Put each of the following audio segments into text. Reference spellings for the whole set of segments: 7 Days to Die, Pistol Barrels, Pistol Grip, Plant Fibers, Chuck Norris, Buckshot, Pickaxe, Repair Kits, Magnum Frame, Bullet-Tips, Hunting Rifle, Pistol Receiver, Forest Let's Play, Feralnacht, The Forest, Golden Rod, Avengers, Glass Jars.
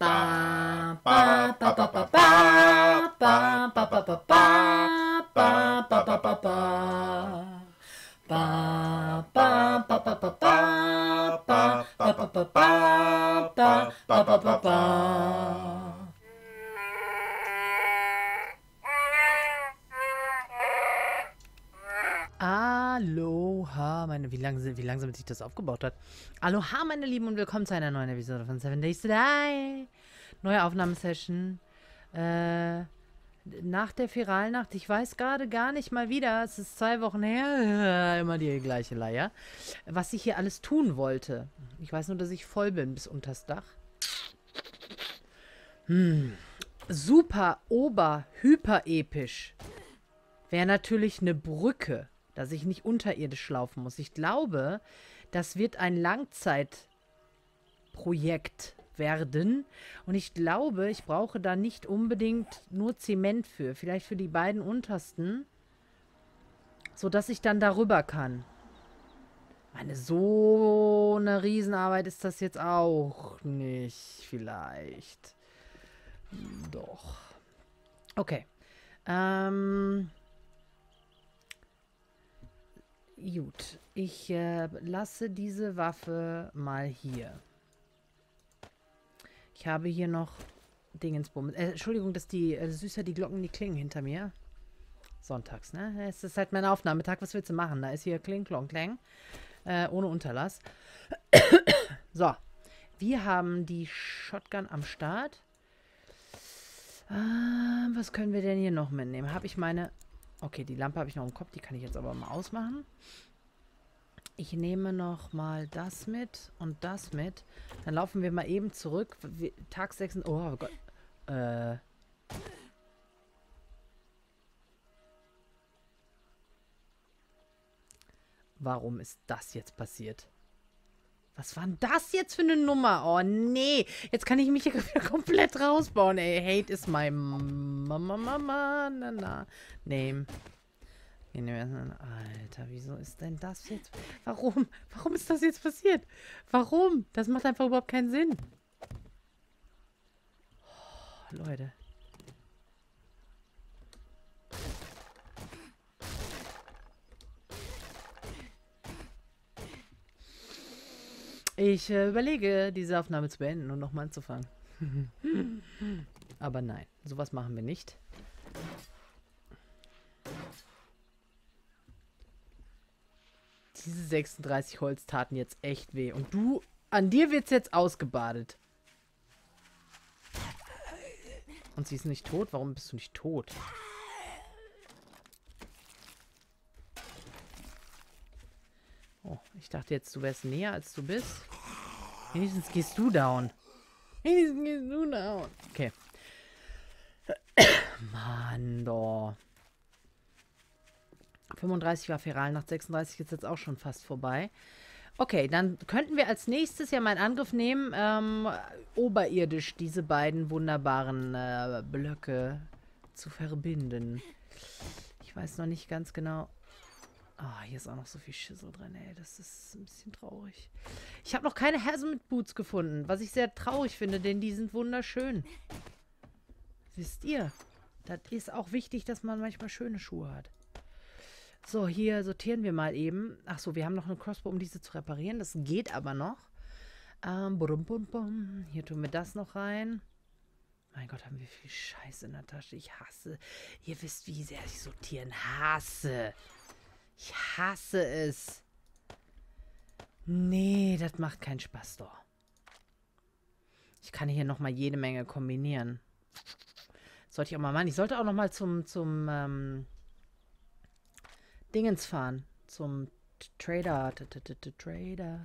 Aloha, meine, wie langsam sich das aufgebaut hat. Aloha, meine Lieben, und willkommen zu einer neuen Episode von 7 Days to Die. Neue Aufnahmesession. Nach der Feralnacht. Ich weiß gerade gar nicht mal wieder. Es ist 2 Wochen her. Immer die gleiche Leier. Was ich hier alles tun wollte. Ich weiß nur, dass ich voll bin bis unters Dach. Super, ober, hyper episch. Wäre natürlich eine Brücke, dass ich nicht unterirdisch laufen muss. Ich glaube, das wird ein Langzeitprojekt werden. Und ich glaube, ich brauche da nicht unbedingt nur Zement für. Vielleicht für die beiden untersten. Sodass ich dann darüber kann. Meine, so eine Riesenarbeit ist das jetzt auch nicht. Vielleicht. Doch. Okay. Gut, ich lasse diese Waffe mal hier. Ich habe hier noch Dingensbums. Entschuldigung, dass die süßer die Glocken, die klingen hinter mir. Sonntags, ne? Es ist halt mein Aufnahmetag. Was willst du machen? Da ist hier Kling, Klong, Klang. Ohne Unterlass. So, wir haben die Shotgun am Start. Was können wir denn hier noch mitnehmen? Habe ich meine... Okay, die Lampe habe ich noch im Kopf, die kann ich jetzt aber mal ausmachen. Ich nehme noch mal das mit und das mit. Dann laufen wir mal eben zurück. Tag 6... Oh Gott. Warum ist das jetzt passiert? Was war denn das jetzt für eine Nummer? Oh, nee. Jetzt kann ich mich hier komplett rausbauen, ey. Hate is my name. Alter, wieso ist denn das jetzt? Warum? Warum ist das jetzt passiert? Warum? Das macht einfach überhaupt keinen Sinn. Oh, Leute. Ich überlege, diese Aufnahme zu beenden und nochmal anzufangen. Aber nein, sowas machen wir nicht. Diese 36 Holz taten jetzt echt weh. Und du, an dir wird's jetzt ausgebadet. Und sie ist nicht tot? Warum bist du nicht tot? Oh, ich dachte jetzt, du wärst näher, als du bist. Wenigstens gehst du down. Wenigstens gehst du down. Okay. Mann, doch. 35 war Feralnacht, 36 ist jetzt auch schon fast vorbei. Okay, dann könnten wir als nächstes ja mal einen Angriff nehmen. Oberirdisch diese beiden wunderbaren Blöcke zu verbinden. Ich weiß noch nicht ganz genau... Ah, hier ist auch noch so viel Schissel drin, ey. Das ist ein bisschen traurig. Ich habe noch keine Hazmat Boots gefunden, was ich sehr traurig finde, denn die sind wunderschön. Wisst ihr? Das ist auch wichtig, dass man manchmal schöne Schuhe hat. So, hier sortieren wir mal eben. Ach so, wir haben noch eine Crossbow, um diese zu reparieren. Das geht aber noch. Hier tun wir das noch rein. Mein Gott, haben wir viel Scheiß in der Tasche. Ich hasse. Ihr wisst, wie sehr ich sortieren hasse. Ich hasse es. Nee, das macht keinen Spaß doch. Ich kann hier nochmal jede Menge kombinieren. Das sollte ich auch mal machen. Ich sollte auch nochmal zum Dingens fahren. Zum Trader. Trader.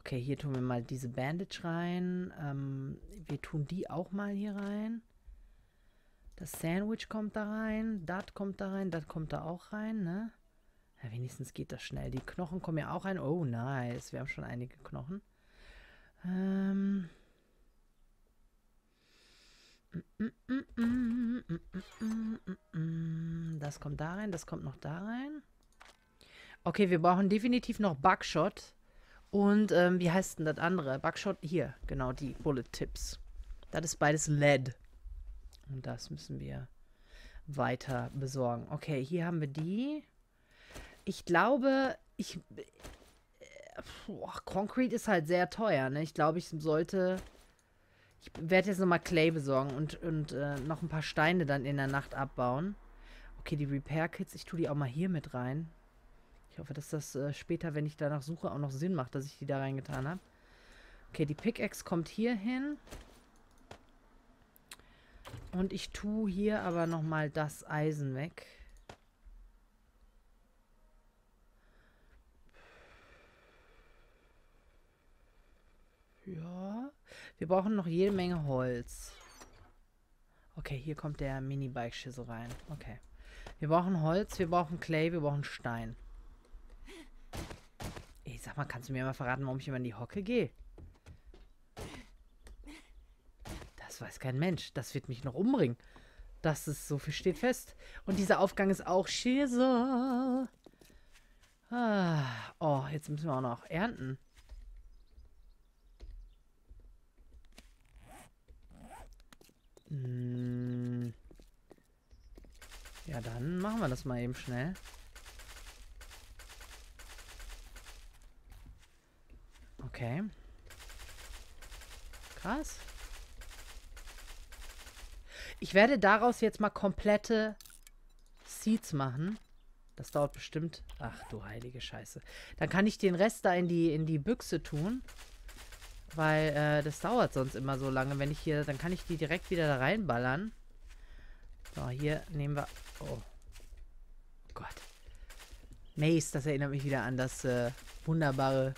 Okay, hier tun wir mal diese Bandage rein. Wir tun die auch mal hier rein. Das Sandwich kommt da rein. Das kommt da rein. Das kommt da auch rein, ne? Ja, wenigstens geht das schnell. Die Knochen kommen ja auch rein. Oh, nice. Wir haben schon einige Knochen. Das kommt da rein. Das kommt noch da rein. Okay, wir brauchen definitiv noch Buckshot. Und wie heißt denn das andere? Buckshot hier. Genau, die Bullet-Tips. Das ist beides Lead. Und das müssen wir weiter besorgen. Okay, hier haben wir die. Ich glaube, Concrete ist halt sehr teuer, ne? Ich glaube, ich werde jetzt nochmal Clay besorgen und noch ein paar Steine dann in der Nacht abbauen. Okay, die Repair Kits, ich tue die auch mal hier mit rein. Ich hoffe, dass das später, wenn ich danach suche, auch noch Sinn macht, dass ich die da reingetan habe. Okay, die Pickaxe kommt hier hin. Und ich tue hier aber nochmal das Eisen weg. Ja, wir brauchen noch jede Menge Holz. Okay, hier kommt der Mini-Bike-Schüssel rein. Okay. Wir brauchen Holz, wir brauchen Clay, wir brauchen Stein. Ey, sag mal, kannst du mir mal verraten, warum ich immer in die Hocke gehe? Das weiß kein Mensch. Das wird mich noch umbringen. Das ist, so viel steht fest. Und dieser Aufgang ist auch scheiße. Ah, oh, jetzt müssen wir auch noch ernten. Ja, dann machen wir das mal eben schnell. Okay. Krass. Ich werde daraus jetzt mal komplette Seeds machen. Das dauert bestimmt... Ach du heilige Scheiße. Dann kann ich den Rest da in die Büchse tun. Weil das dauert sonst immer so lange. Wenn ich hier... Dann kann ich die direkt wieder da reinballern. So, hier nehmen wir... Oh. Oh Gott. Maze, das erinnert mich wieder an das wunderbare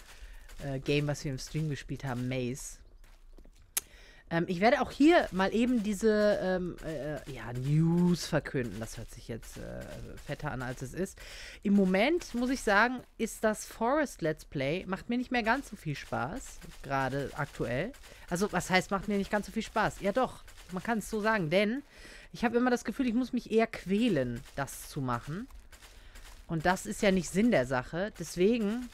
Game, was wir im Stream gespielt haben. Maze. Ich werde auch hier mal eben diese News verkünden. Das hört sich jetzt fetter an, als es ist. Im Moment, muss ich sagen, ist das Forest Let's Play, macht mir nicht mehr ganz so viel Spaß, gerade aktuell. Also, was heißt, macht mir nicht ganz so viel Spaß? Ja doch, man kann es so sagen, denn ich habe immer das Gefühl, ich muss mich eher quälen, das zu machen. Und das ist ja nicht Sinn der Sache. Deswegen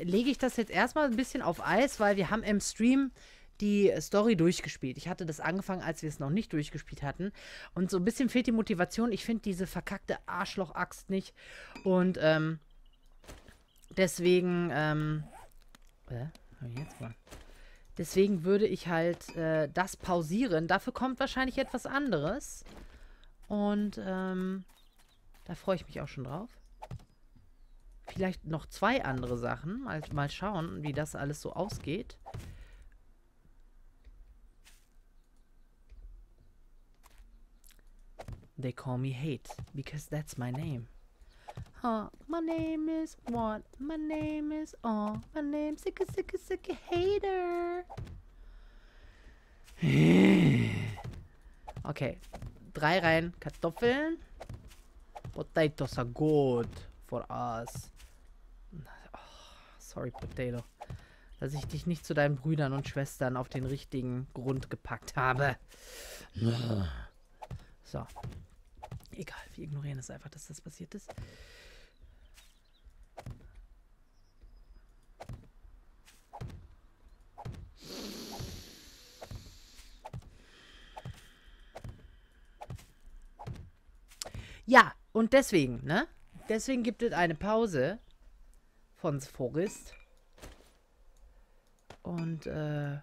lege ich das jetzt erstmal ein bisschen auf Eis, weil wir haben im Stream... die Story durchgespielt. Ich hatte das angefangen, als wir es noch nicht durchgespielt hatten. Und so ein bisschen fehlt die Motivation. Ich finde diese verkackte Arschloch-Axt nicht. Und deswegen deswegen würde ich halt das pausieren. Dafür kommt wahrscheinlich etwas anderes. Und da freue ich mich auch schon drauf. Vielleicht noch zwei andere Sachen. Also mal schauen, wie das alles so ausgeht. They call me hate, because that's my name. Oh, my name is what? My name is oh, my name's sicker, sicker, sicker hater. Okay, 3 Reihen Kartoffeln. Potatoes are good for us. Oh, sorry, Potato. Dass ich dich nicht zu deinen Brüdern und Schwestern auf den richtigen Grund gepackt habe. So. Egal, wir ignorieren es einfach, dass das passiert ist. Ja, und deswegen, ne? Deswegen gibt es eine Pause von The Forest. Und, ja.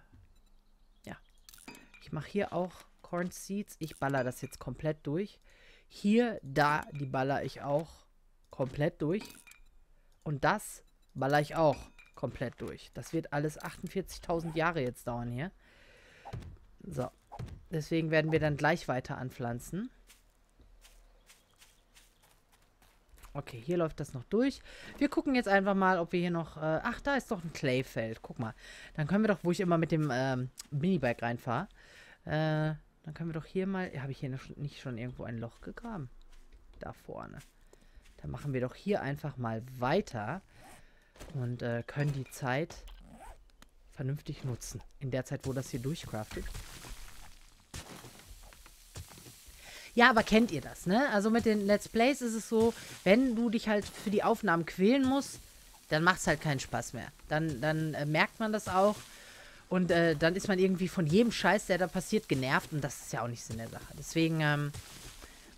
Ich mache hier auch Corn Seeds. Ich baller das jetzt komplett durch. Hier, da, die baller ich auch komplett durch. Und das baller ich auch komplett durch. Das wird alles 48.000 Jahre jetzt dauern hier. So. Deswegen werden wir dann gleich weiter anpflanzen. Okay, hier läuft das noch durch. Wir gucken jetzt einfach mal, ob wir hier noch... ach, da ist doch ein Clayfeld. Guck mal. Dann können wir doch, wo ich immer mit dem Mini-Bike reinfahre, dann können wir doch hier mal... Habe ich hier nicht schon irgendwo ein Loch gegraben? Da vorne. Dann machen wir doch hier einfach mal weiter und können die Zeit vernünftig nutzen. In der Zeit, wo das hier durchcraftet. Ja, aber kennt ihr das, ne? Also mit den Let's Plays ist es so, wenn du dich halt für die Aufnahmen quälen musst, dann macht es halt keinen Spaß mehr. Dann merkt man das auch. Und dann ist man irgendwie von jedem Scheiß, der da passiert, genervt. Und das ist ja auch nicht Sinn der Sache. Deswegen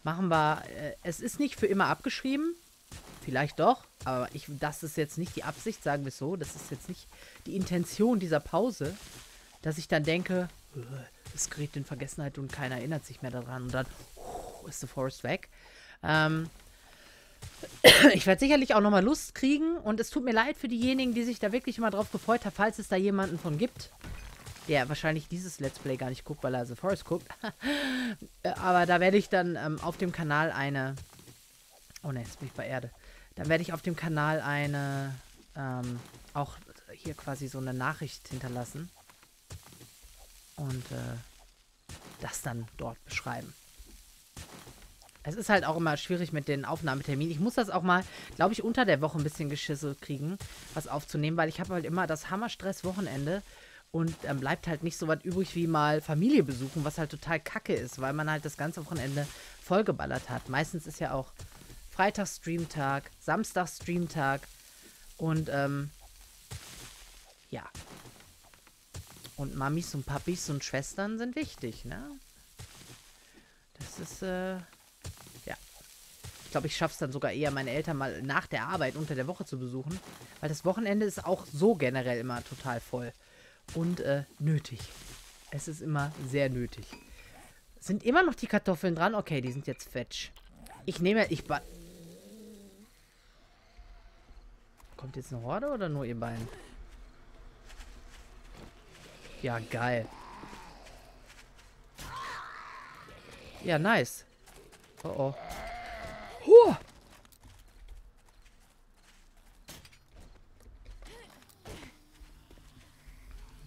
machen wir... es ist nicht für immer abgeschrieben. Vielleicht doch. Aber das ist jetzt nicht die Absicht, sagen wir es so. Das ist jetzt nicht die Intention dieser Pause, dass ich dann denke, es gerät in Vergessenheit und keiner erinnert sich mehr daran. Und dann ist The Forest weg. Ich werde sicherlich auch nochmal Lust kriegen. Und es tut mir leid für diejenigen, die sich da wirklich immer drauf gefreut haben, falls es da jemanden von gibt, der wahrscheinlich dieses Let's Play gar nicht guckt, weil er The Forest guckt. Aber da werde ich dann auf dem Kanal eine... Oh ne, jetzt bin ich bei Erde. Dann werde ich auf dem Kanal eine... auch hier quasi so eine Nachricht hinterlassen. Und das dann dort beschreiben. Es ist halt auch immer schwierig mit den Aufnahmeterminen. Ich muss das auch mal, glaube ich, unter der Woche ein bisschen geschissen kriegen, was aufzunehmen, weil ich habe halt immer das Hammerstress-Wochenende und dann bleibt halt nicht so was übrig wie mal Familie besuchen, was halt total kacke ist, weil man halt das ganze Wochenende vollgeballert hat. Meistens ist ja auch Freitag-Streamtag, Samstag-Streamtag und ja. Und Mamis und Papis und Schwestern sind wichtig, ne? Das ist, Ich glaube, ich schaffe es dann sogar eher, meine Eltern mal nach der Arbeit unter der Woche zu besuchen. Weil das Wochenende ist auch so generell immer total voll. Und nötig. Es ist immer sehr nötig. Sind immer noch die Kartoffeln dran? Okay, die sind jetzt fetsch. Ich nehme ja... Kommt jetzt eine Horde oder nur ihr beiden? Ja, geil. Ja, nice. Oh, oh. Huh.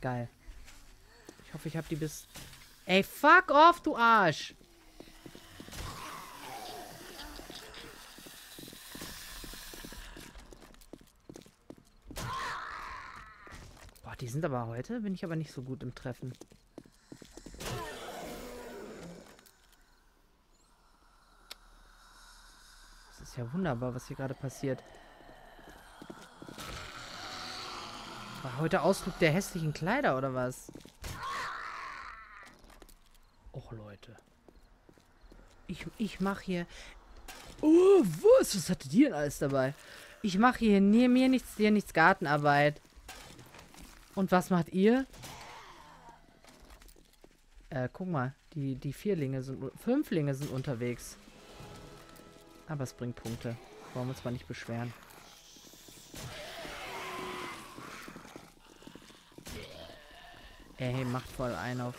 Geil. Ich hoffe, ich habe die bis... Ey, fuck off, du Arsch! Boah, die sind aber heute... Bin ich aber nicht so gut im Treffen. Ja, wunderbar, was hier gerade passiert. War heute Ausflug der hässlichen Kleider, oder was? Och, Leute. Ich mache hier... Oh, was? Was hattet ihr denn alles dabei? Ich mache hier mir nichts, dir nichts Gartenarbeit. Und was macht ihr? Guck mal. Die Vierlinge sind... Fünflinge sind unterwegs. Aber es bringt Punkte. Wollen wir uns mal nicht beschweren. Ey, macht voll einen auf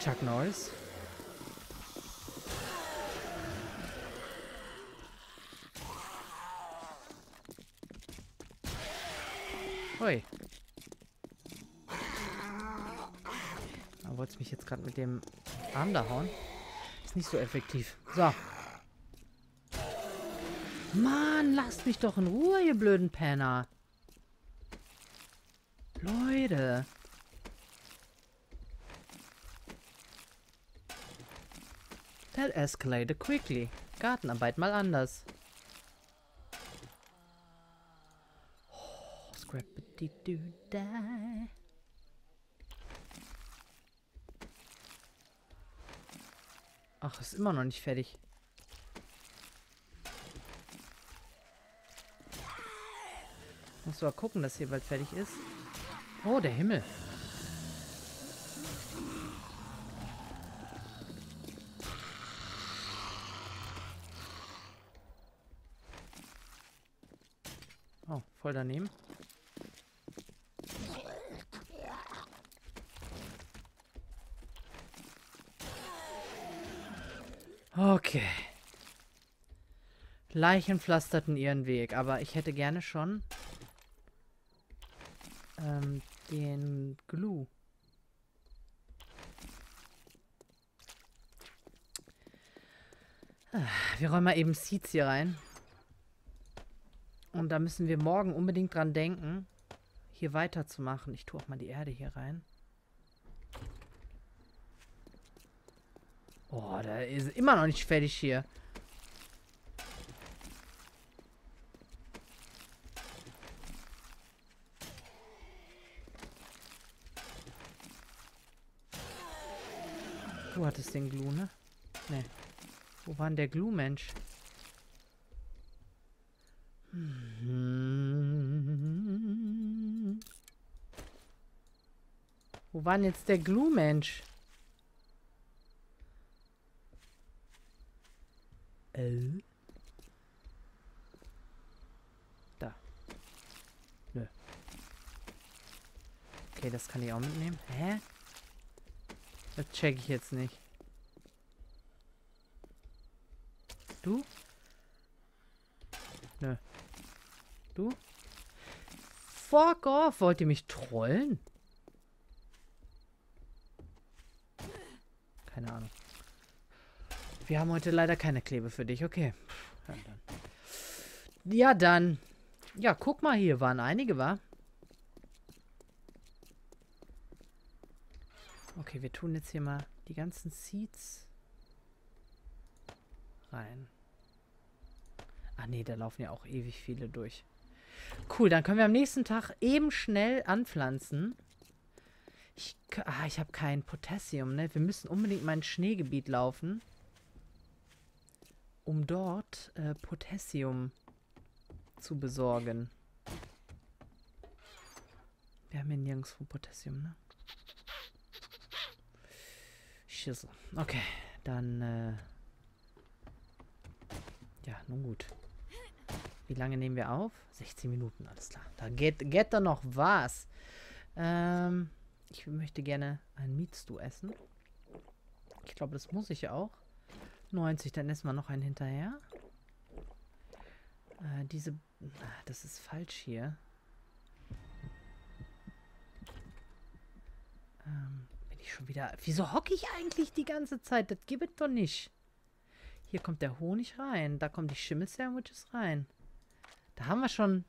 Chuck Norris. Hui. Da wollte ich mich jetzt gerade mit dem Arm da hauen. Ist nicht so effektiv. So. Mann, lasst mich doch in Ruhe, ihr blöden Penner. Leute. That escalated quickly. Gartenarbeit mal anders. Oh, scrappity-do-die. Ach, ist immer noch nicht fertig. Muss mal gucken, dass hier bald fertig ist. Oh, der Himmel. Oh, voll daneben. Okay. Leichen pflasterten ihren Weg, aber ich hätte gerne schon... den Glue. Wir räumen mal eben Seeds hier rein. Und da müssen wir morgen unbedingt dran denken, hier weiterzumachen. Ich tue auch mal die Erde hier rein. Oh, da ist immer noch nicht fertig hier. Du hattest den Glue, ne? Ne. Wo war denn der Glue-Mensch? Wo war denn jetzt der Glue-Mensch? Da. Nö. Okay, das kann ich auch mitnehmen. Hä? Das check ich jetzt nicht. Du? Nö. Du? Fuck off! Wollt ihr mich trollen? Keine Ahnung. Wir haben heute leider keine Klebe für dich. Okay. Ja, dann. Ja, dann. Ja, guck mal, hier waren einige, wa? Okay, wir tun jetzt hier mal die ganzen Seeds rein. Ah ne, da laufen ja auch ewig viele durch. Cool, dann können wir am nächsten Tag eben schnell anpflanzen. Ich habe kein Potassium, ne? Wir müssen unbedingt mal ins Schneegebiet laufen, um dort Potassium zu besorgen. Wir haben hier nirgendwo Potassium, ne? Schisse. Okay, dann ja, nun gut. Wie lange nehmen wir auf? 16 Minuten, alles klar. Da geht da noch was. Ich möchte gerne ein Meatstew essen. Ich glaube, das muss ich ja auch. 90, dann essen wir noch einen hinterher. Das ist falsch hier. Bin ich schon wieder... Wieso hocke ich eigentlich die ganze Zeit? Das gibt es doch nicht. Hier kommt der Honig rein. Da kommen die Schimmel-Sandwiches rein. Da haben wir schon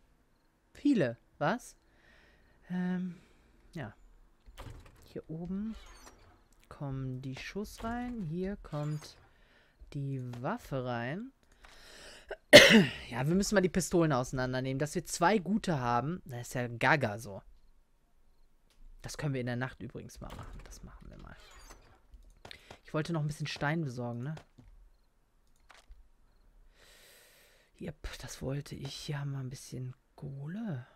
viele. Was? Ja. Hier oben kommen die Schuss rein. Hier kommt... die Waffe rein. Ja, wir müssen mal die Pistolen auseinandernehmen. Dass wir zwei gute haben, das ist ja gaga so. Das können wir in der Nacht übrigens mal machen. Das machen wir mal. Ich wollte noch ein bisschen Stein besorgen, ne? Yep, das wollte ich. Hier haben wir ein bisschen Kohle.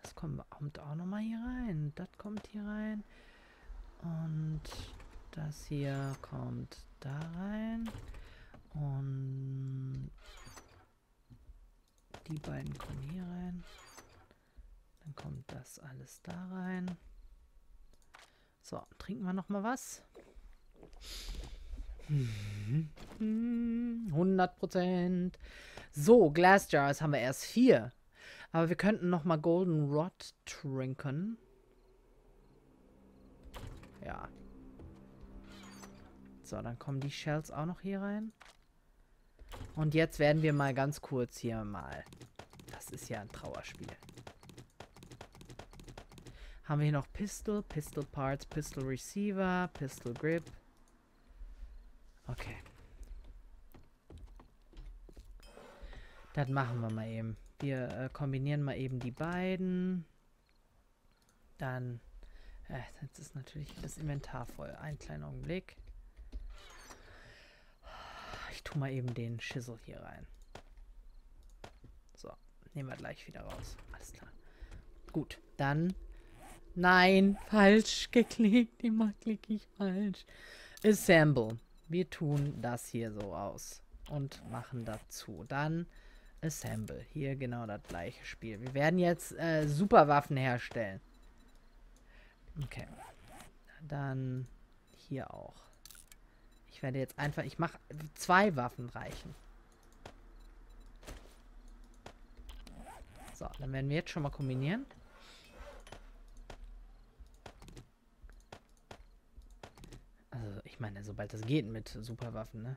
Das kommt auch nochmal hier rein. Das kommt hier rein. Und... das hier kommt da rein. Und die beiden kommen hier rein. Dann kommt das alles da rein. So, trinken wir noch mal was. 100%. So, Glass Jars haben wir erst 4. Aber wir könnten noch mal Golden Rod trinken. Ja. So, dann kommen die Shells auch noch hier rein. Und jetzt werden wir mal ganz kurz hier mal... Das ist ja ein Trauerspiel. Haben wir hier noch Pistol, Pistol Parts, Pistol Receiver, Pistol Grip. Okay. Das machen wir mal eben. Wir kombinieren mal eben die beiden. Dann... jetzt ist natürlich das Inventar voll. Einen kleinen Augenblick. Ich tue mal eben den Schissel hier rein. So, nehmen wir gleich wieder raus. Alles klar. Gut, dann... Nein, falsch geklickt. Immer klicke ich falsch. Assemble. Wir tun das hier so aus. Und machen dazu. Dann Assemble. Hier genau das gleiche Spiel. Wir werden jetzt Superwaffen herstellen. Okay. Dann hier auch. Ich werde jetzt einfach... Ich mache 2 Waffen reichen. So, dann werden wir jetzt schon mal kombinieren. Also, ich meine, sobald das geht mit Superwaffen, ne?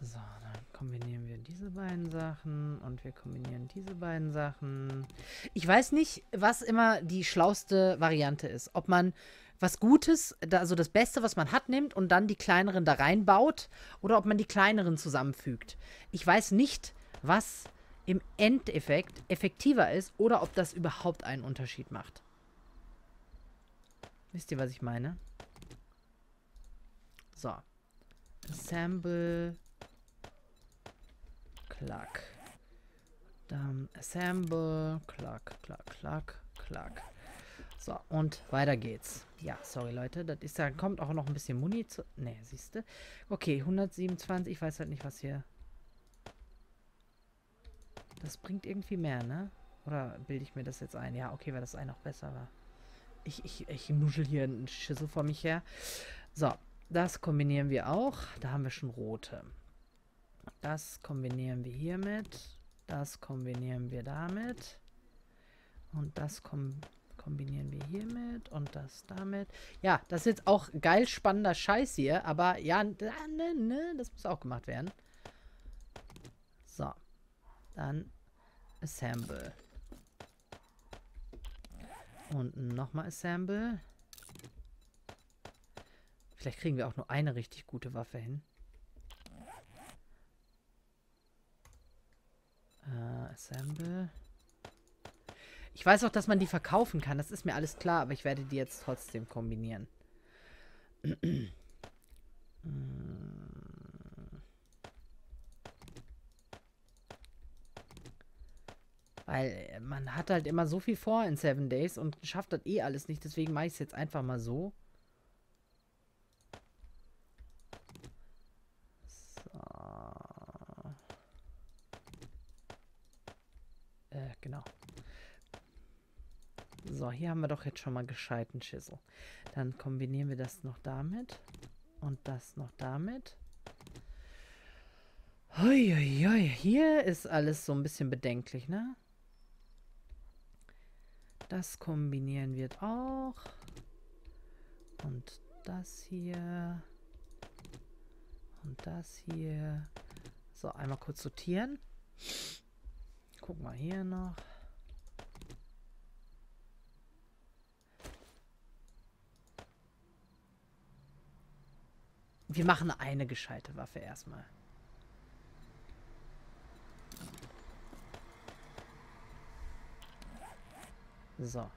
So, dann kombinieren wir diese beiden Sachen und wir kombinieren diese beiden Sachen. Ich weiß nicht, was immer die schlauste Variante ist. Ob man... was Gutes, also das Beste, was man hat, nimmt und dann die kleineren da reinbaut oder ob man die kleineren zusammenfügt. Ich weiß nicht, was im Endeffekt effektiver ist oder ob das überhaupt einen Unterschied macht. Wisst ihr, was ich meine? So. Assemble. Klack. Dann Assemble. Klack, klack, klack, klack. So, und weiter geht's. Ja, sorry Leute, das ist ja, kommt auch noch ein bisschen Muni zu... Ne, siehste. Okay, 127, ich weiß halt nicht, was hier... Das bringt irgendwie mehr, ne? Oder bilde ich mir das jetzt ein? Ja, okay, weil das eine auch besser war. Ich nuschel hier einen Schüssel vor mich her. So, das kombinieren wir auch. Da haben wir schon rote. Das kombinieren wir hiermit. Das kombinieren wir damit. Und das kombinieren wir hiermit und das damit. Ja, das ist jetzt auch geil spannender Scheiß hier, aber ja, ne, das muss auch gemacht werden. So. Dann Assemble. Und nochmal Assemble. Vielleicht kriegen wir auch nur eine richtig gute Waffe hin. Assemble. Ich weiß auch, dass man die verkaufen kann. Das ist mir alles klar, aber ich werde die jetzt trotzdem kombinieren. Weil man hat halt immer so viel vor in 7 Days und schafft das eh alles nicht. Deswegen mache ich es jetzt einfach mal so. So. Genau. So, hier haben wir doch jetzt schon mal gescheiten Schissel. Dann kombinieren wir das noch damit. Und das noch damit. Uiuiui, hier ist alles so ein bisschen bedenklich, ne? Das kombinieren wir auch. Und das hier. Und das hier. So, einmal kurz sortieren. Guck mal hier noch. Wir machen eine gescheite Waffe erstmal. So.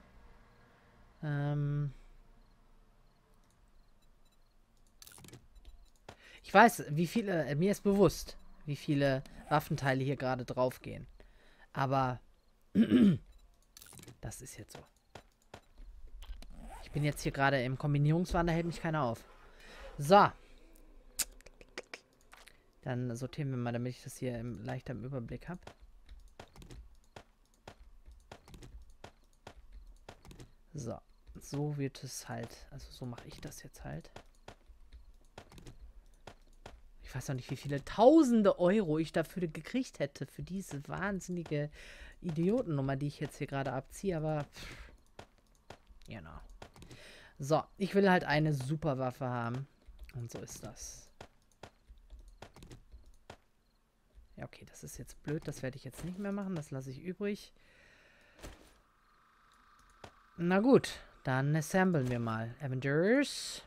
Ich weiß, wie viele, mir ist bewusst, wie viele Waffenteile hier gerade drauf gehen. Aber das ist jetzt so. Ich bin jetzt hier gerade im Kombinierungswahn, da hält mich keiner auf. So. Dann sortieren wir mal, damit ich das hier leichter im Überblick habe. So, so wird es halt. Also so mache ich das jetzt halt. Ich weiß noch nicht, wie viele tausende Euro ich dafür gekriegt hätte. Für diese wahnsinnige Idiotennummer, die ich jetzt hier gerade abziehe. Aber, pff, genau. So, ich will halt eine Superwaffe haben. Und so ist das. Ja, okay, das ist jetzt blöd. Das werde ich jetzt nicht mehr machen. Das lasse ich übrig. Na gut, dann assemblen wir mal. Avengers.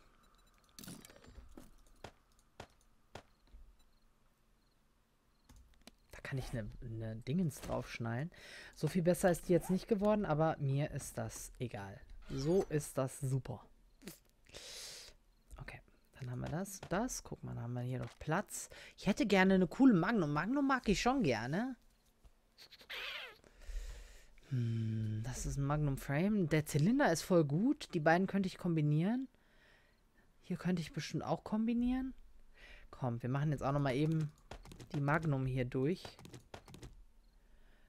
Da kann ich eine Dingens draufschneiden. So viel besser ist die jetzt nicht geworden, aber mir ist das egal. So ist das super. Dann haben wir das, das. Guck mal, dann haben wir hier noch Platz. Ich hätte gerne eine coole Magnum. Magnum mag ich schon gerne. Hm, das ist ein Magnum Frame. Der Zylinder ist voll gut. Die beiden könnte ich kombinieren. Hier könnte ich bestimmt auch kombinieren. Komm, wir machen jetzt auch nochmal eben die Magnum hier durch.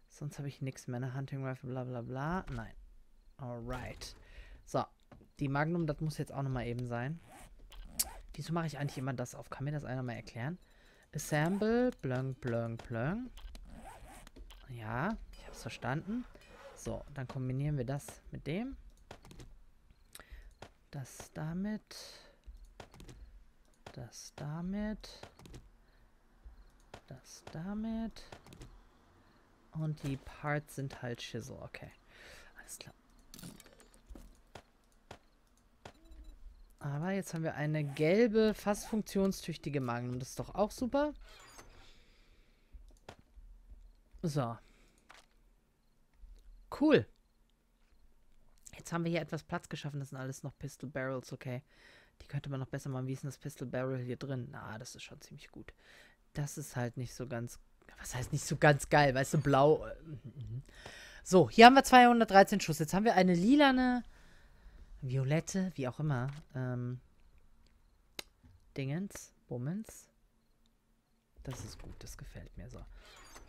Sonst habe ich nichts mehr. Eine Hunting Rifle, bla bla bla. Nein. Alright. So, die Magnum, das muss jetzt auch nochmal eben sein. Wieso mache ich eigentlich immer das auf? Kann mir das einer mal erklären? Assemble, blöng, blöng, blöng. Ja, ich habe es verstanden. So, dann kombinieren wir das mit dem. Das damit. Das damit. Das damit. Und die Parts sind halt Schissel. Okay, alles klar. Aber jetzt haben wir eine gelbe, fast funktionstüchtige Magnum. Das ist doch auch super. So. Cool. Jetzt haben wir hier etwas Platz geschaffen. Das sind alles noch Pistol Barrels, okay. Die könnte man noch besser machen. Wie ist denn das Pistol Barrel hier drin? Na, das ist schon ziemlich gut. Das ist halt nicht so ganz... Was heißt nicht so ganz geil? Weißt du, blau... So, hier haben wir 213 Schuss. Jetzt haben wir eine lilane... Violette, wie auch immer. Dingens, Bummens. Das ist gut, das gefällt mir so.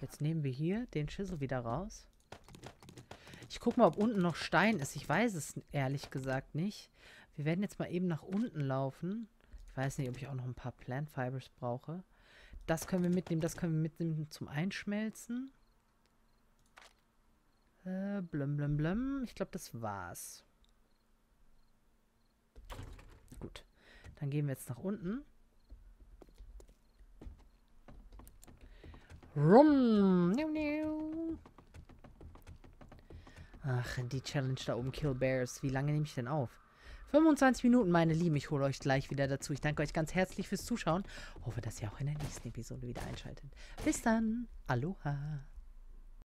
Jetzt nehmen wir hier den Schüssel wieder raus. Ich gucke mal, ob unten noch Stein ist. Ich weiß es ehrlich gesagt nicht. Wir werden jetzt mal eben nach unten laufen. Ich weiß nicht, ob ich auch noch ein paar Plant Fibers brauche. Das können wir mitnehmen. Das können wir mitnehmen zum Einschmelzen. Blum, blum, blum. Ich glaube, das war's. Gut. Dann gehen wir jetzt nach unten. Rum. Ach, die Challenge da oben. Kill Bears. Wie lange nehme ich denn auf? 25 Minuten, meine Lieben. Ich hole euch gleich wieder dazu. Ich danke euch ganz herzlich fürs Zuschauen. Hoffe, dass ihr auch in der nächsten Episode wieder einschaltet. Bis dann. Aloha.